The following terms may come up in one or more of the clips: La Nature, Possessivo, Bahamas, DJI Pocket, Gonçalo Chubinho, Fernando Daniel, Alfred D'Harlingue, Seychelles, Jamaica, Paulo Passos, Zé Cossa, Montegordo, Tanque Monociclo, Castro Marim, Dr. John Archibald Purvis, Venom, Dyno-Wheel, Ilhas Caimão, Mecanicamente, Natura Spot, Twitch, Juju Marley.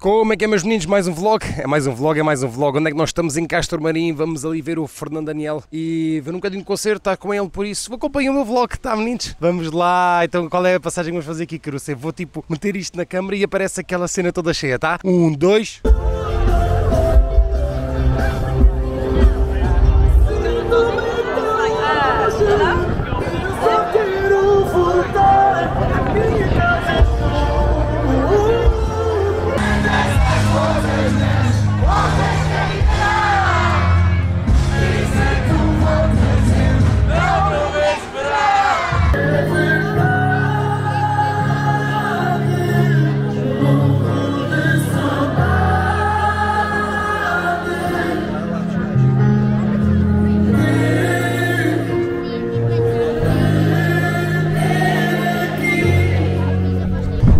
Como é que é, meus meninos? Mais um vlog? É mais um vlog. Onde é que nós estamos? Em Castro Marim. Vamos ali ver o Fernando Daniel e ver um bocadinho de concerto, está com ele, por isso acompanha o meu vlog, tá, meninos? Vamos lá, então qual é a passagem que vamos fazer aqui, Caruso? Vou tipo meter isto na câmera e aparece aquela cena toda cheia, tá? 1, 2...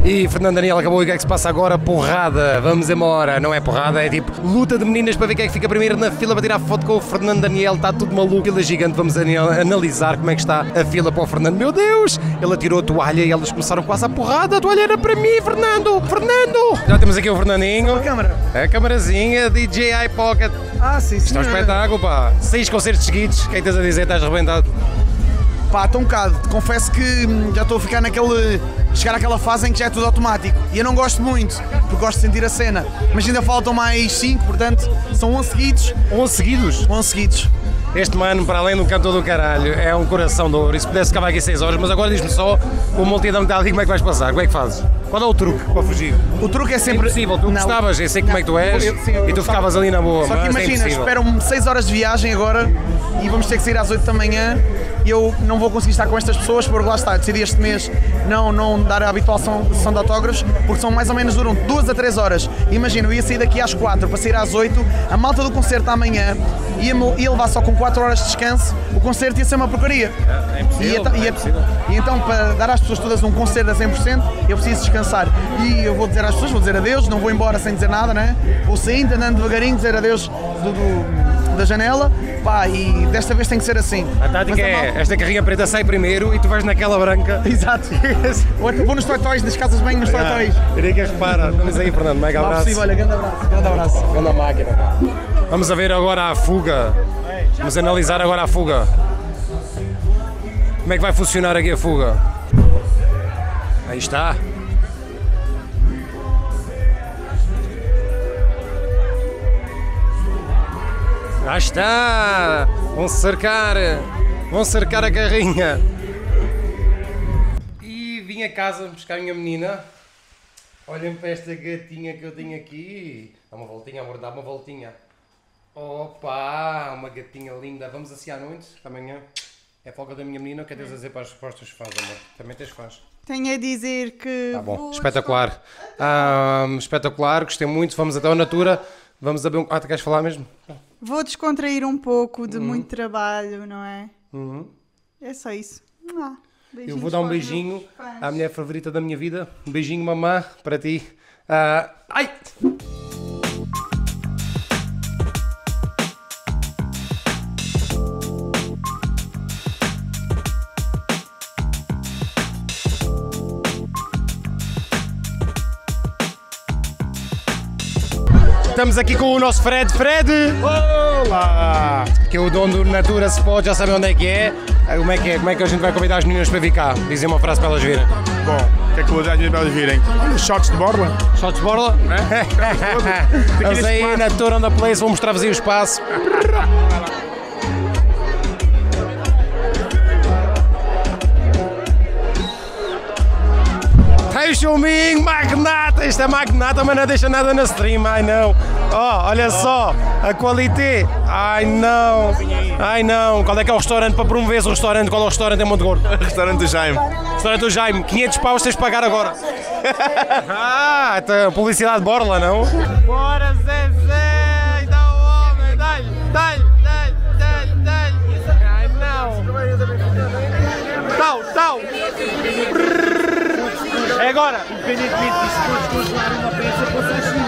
E Fernando Daniel acabou, e o que é que se passa agora? Porrada, vamos embora, não é porrada, é tipo luta de meninas para ver quem é que fica primeiro na fila para tirar foto com o Fernando Daniel, está tudo maluco, fila gigante, vamos analisar como é que está a fila para o Fernando, meu Deus, ele atirou a toalha e elas começaram quase a porrada, a toalha era para mim, Fernando! Já temos aqui o Fernandinho, a câmerazinha, DJI Pocket, sim, senhora. Está um espetáculo, pá, 6 concertos seguidos, quem tens a dizer, estás arrebentado? Pá, estou um bocado, confesso que já estou a ficar naquele... chegar àquela fase em que já é tudo automático e eu não gosto muito, porque gosto de sentir a cena, mas ainda faltam mais 5, portanto são 11 seguidos. 11 seguidos? 11 seguidos. Este mano, para além do cantor do caralho, é um coração de ouro, e se pudesse ficar aqui 6 horas, mas agora diz-me só, o multidão que está ali, como é que vais passar? Como é que fazes? Qual é o truque para fugir? O truque é sempre... impossível, tu gostavas, eu sei como é que tu és, e tu ficavas ali na boa, só que imagina, esperam-me 6 horas de viagem agora, e vamos ter que sair às 8 da manhã, e eu não vou conseguir estar com estas pessoas, porque lá está, decidi este mês não dar a habitual sessão de autógrafos, porque são mais ou menos, duram 2 a 3 horas. Imagina, eu ia sair daqui às 4 para sair às 8, a malta do concerto amanhã ia levar só com 4 horas de descanso, o concerto ia ser uma porcaria. É impossível, e então, para dar às pessoas todas um concerto a 100%, eu preciso descansar. E eu vou dizer às pessoas, vou dizer adeus, não vou embora sem dizer nada, né? Vou saindo, andando devagarinho, dizer adeus da janela, pá, e desta vez tem que ser assim. A tática é, esta carrinha preta sai primeiro e tu vais naquela branca. Exato. Vou nos toitóis, nas casas bem, nos toitóis. Ricas, para. Estamos aí, Fernando, mega abraço. Possível, olha, grande abraço, grande abraço. Grande máquina. Vamos a ver agora a fuga. Vamos analisar agora a fuga. Como é que vai funcionar aqui a fuga? Aí está. Ah, está! Vão cercar a carrinha! E vim a casa buscar a minha menina. Olhem para esta gatinha que eu tenho aqui. Dá uma voltinha, amor, dá uma voltinha. Opa! Uma gatinha linda. Vamos assim à noite, amanhã. É folga da minha menina. O que tens a dizer para os teus fãs, amor? Também tens fãs? Tenho a dizer que... Tá bom, espetacular. Espetacular, gostei muito. Vamos até ao Natura. Vamos abrir um... Ah, tu queres falar mesmo? Vou descontrair um pouco de muito trabalho, não é? É só isso. Eu vou dar um beijinho à mulher favorita da minha vida. Um beijinho, mamã, para ti. Ai! Estamos aqui com o nosso Fred. Fred! Olá! Que é o dono do Natura Spot, já sabem onde é que é. Como é que é? Como é que a gente vai convidar as meninas para vir cá? Dizem uma frase para elas virem. Bom, o que é que eu vou dizer para elas virem? Shots de borla. Shots de borla? É? Estamos aí, Natura on the place, vou mostrar-vos aí o espaço. Chuminho, magnata, esta magnata, mas não deixa nada na stream, ai não, oh, olha só, a qualidade, ai não, qual é que é o restaurante, para promoveres o restaurante, qual é o restaurante em Montegordo? Restaurante do Jaime. Restaurante do Jaime, 500 paus tens de pagar agora. Tá, publicidade borla, não? Bora Zé Zé, dá o homem, dá-lhe, dá-lhe, ai não, tau. É agora! Independentemente disso, todos continuaram a pensar para vocês sim.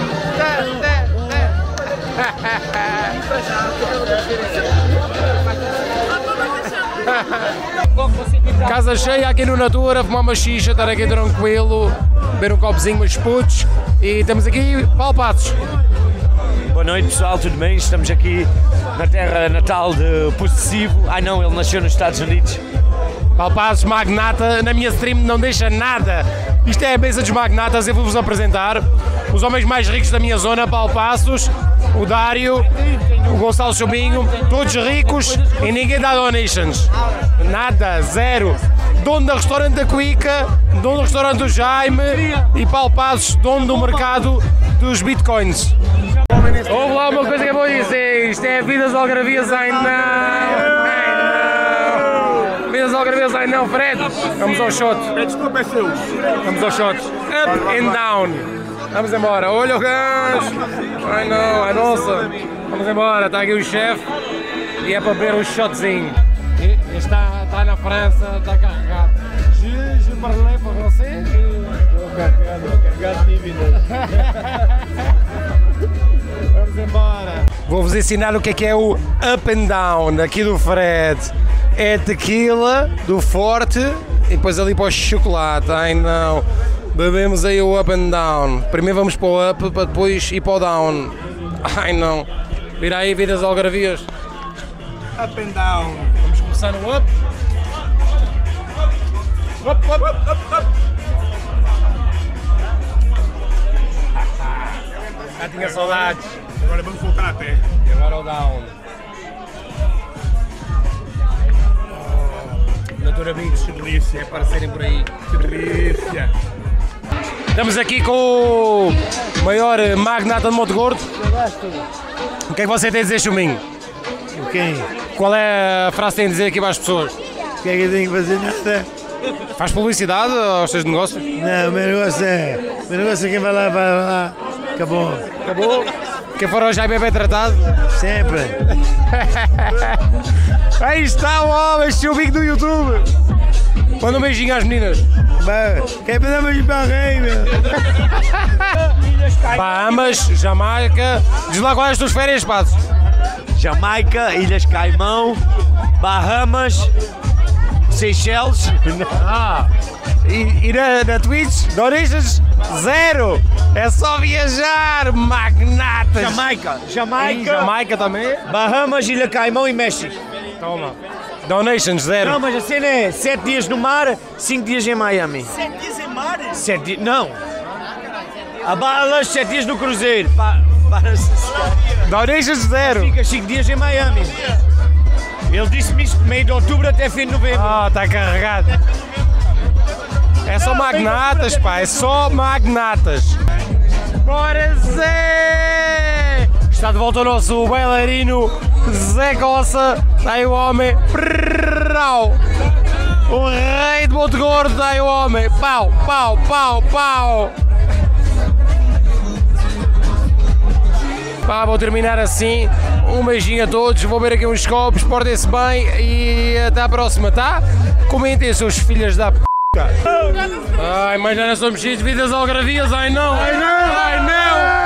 Casa cheia aqui no Natura, fumar uma xixa, estar aqui tranquilo, beber um copozinho, mas putos. E temos aqui Paulo Passos. Boa noite, pessoal, tudo bem? Estamos aqui na terra natal de Possessivo. Ai não, ele nasceu nos Estados Unidos. Paulo Passos, magnata, na minha stream não deixa nada. Isto é a mesa dos magnatas, eu vou-vos apresentar os homens mais ricos da minha zona, Paulo Passos, o Dário, o Gonçalo Chubinho, todos ricos e ninguém dá donations. Nada, zero. Dono do restaurante da Cuica, dono do restaurante do Jaime e Paulo Passos, dono do mercado dos bitcoins. Houve lá uma coisa que eu vou dizer, isto é Vidas Algarvias, ai não! Vidas Algarvias, ai não, Fred! Vamos ao shot! Desculpa, é seu! Vamos ao shot! Up and down! Vamos embora! Olha o gancho! Ai não, é nossa! Vamos embora, está aqui o chefe e é para beber um shotzinho. Está na França, está carregado. Juju Marley para você? Estou carregado de dívidas. Vamos embora. Vou-vos ensinar o que é o up and down aqui do Fred. É tequila do forte e depois ali para o chocolate. Ai não, bebemos aí o up and down. Primeiro vamos para o up para depois ir para o down. Ai não, vira aí Vidas Algarvias. Up and down. Vamos começar no up. Up, up, up, up, up. Já tinha saudades. Agora vamos voltar a pé. E agora o down. Natura Beats, que delícia, aparecerem por aí. Que delícia. Estamos aqui com o maior magnata de Montegordo. O que é que você tem a dizer, Chuminho? Okay. Qual é a frase que tem a dizer aqui para as pessoas? O que é que eu tenho que fazer? Nada. Faz publicidade aos seus negócios? Não, o meu negócio é quem vai lá. Acabou. Acabou? Quem for ao Jaime é bem tratado? Sempre. Aí está o homem, este é o bico do YouTube. Manda um beijinho às meninas. Quem mandar um beijinho para o rei, meu? Bahamas, Jamaica. Diz lá quais as tuas férias, Passos. Jamaica, Ilhas Caimão, Bahamas, Seychelles. E na Twitch, donations, zero! É só viajar, magnatas! Jamaica também? Bahamas, Ilha Caimão e México. Toma! Donations, zero! Não, mas a cena é 7 dias no mar, 5 dias em Miami. 7 dias em mar? 7 dias, não! A balas, 7 dias no cruzeiro. Donations, zero! Fica 5 dias em Miami. Ele disse-me isto de meio de outubro até fim de novembro. Ah, está carregado! É só magnatas, pá, é só magnatas. Bora, Zé! Está de volta o nosso bailarino Zé Cossa. Está aí o homem. Prrrau. O rei de Montegordo, está aí o homem. Pau, pau, pau, pau. Pá, vou terminar assim. Um beijinho a todos, vou beber aqui uns copos, portem-se bem e até à próxima, tá? Comentem, seus filhos da p***. Ai, mas já não somos cheios de Vidas Algarvias, ai não! Ai não! Ai não!